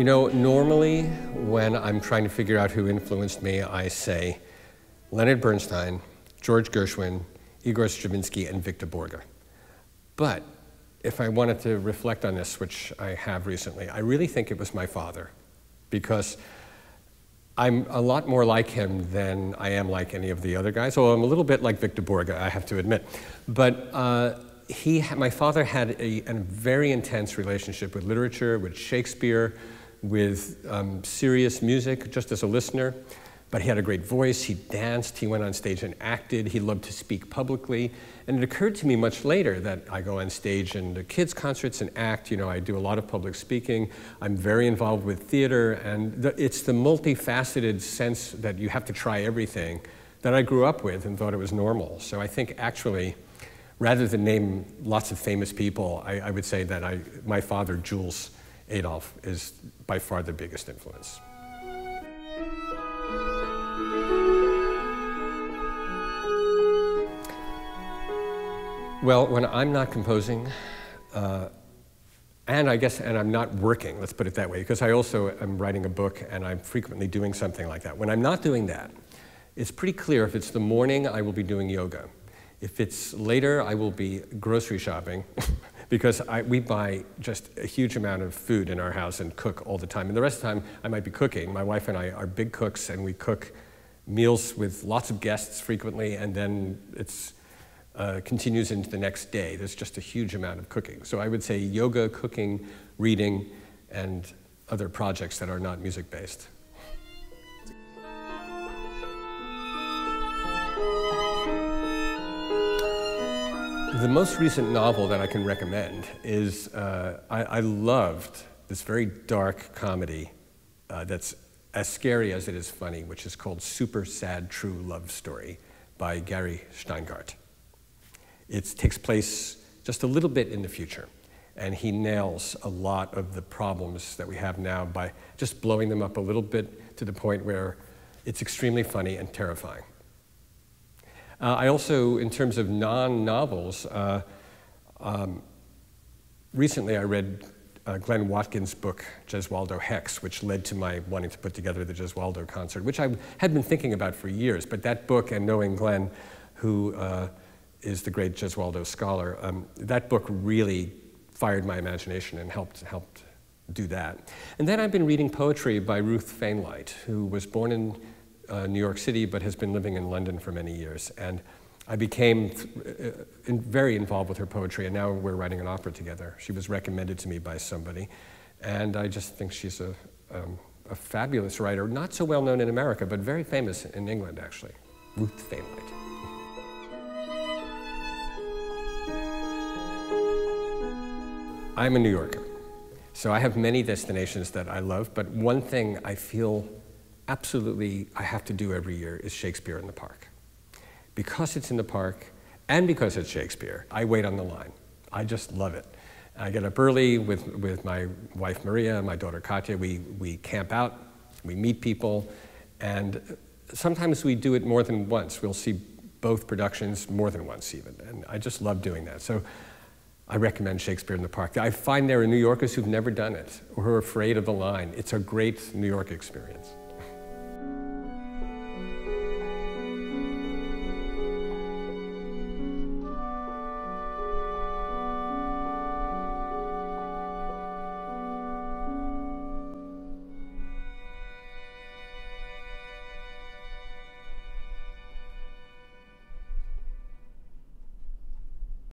You know, normally when I'm trying to figure out who influenced me, I say Leonard Bernstein, George Gershwin, Igor Stravinsky, and Victor Borger. But if I wanted to reflect on this, which I have recently, I really think it was my father, because I'm a lot more like him than I am like any of the other guys. So I'm a little bit like Victor Borger, I have to admit. But my father had a very intense relationship with literature, with Shakespeare, with serious music, just as a listener. But he had a great voice, he danced, he went on stage and acted, he loved to speak publicly. And it occurred to me much later that I go on stage and the kids' concerts and act, you know, I do a lot of public speaking, I'm very involved with theater, and it's the multifaceted sense that you have to try everything that I grew up with and thought it was normal. So I think actually, rather than name lots of famous people, I would say that my father, Jules Adolph, is by far the biggest influence. Well, when I'm not composing, and I'm not working, let's put it that way, because I also am writing a book and I'm frequently doing something like that. When I'm not doing that, it's pretty clear if it's the morning, I will be doing yoga. If it's later, I will be grocery shopping, because we buy just a huge amount of food in our house and cook all the time. And the rest of the time, I might be cooking. My wife and I are big cooks, and we cook meals with lots of guests frequently, and then it's continues into the next day. There's just a huge amount of cooking. So I would say yoga, cooking, reading, and other projects that are not music-based. The most recent novel that I can recommend is, I loved this very dark comedy that's as scary as it is funny, which is called Super Sad True Love Story by Gary Shteyngart. It takes place just a little bit in the future, and he nails a lot of the problems that we have now by just blowing them up a little bit to the point where it's extremely funny and terrifying. I also, in terms of non-novels, recently I read Glenn Watkins' book, Gesualdo Hex, which led to my wanting to put together the Gesualdo Concert, which I had been thinking about for years, but that book and knowing Glenn, who is the great Gesualdo scholar. That book really fired my imagination and helped do that. And then I've been reading poetry by Ruth Fainlight, who was born in New York City but has been living in London for many years. And I became very involved with her poetry, and now we're writing an opera together. She was recommended to me by somebody, and I just think she's a fabulous writer, not so well known in America, but very famous in England, actually. Ruth Fainlight. I'm a New Yorker, so I have many destinations that I love, but one thing I feel absolutely I have to do every year is Shakespeare in the Park. Because it's in the park, and because it's Shakespeare, I wait on the line. I just love it. I get up early with my wife Maria and my daughter Katya. We camp out, we meet people, and sometimes we do it more than once. We'll see both productions more than once even, and I just love doing that. So, I recommend Shakespeare in the Park. I find there are New Yorkers who've never done it or who are afraid of the line. It's a great New York experience.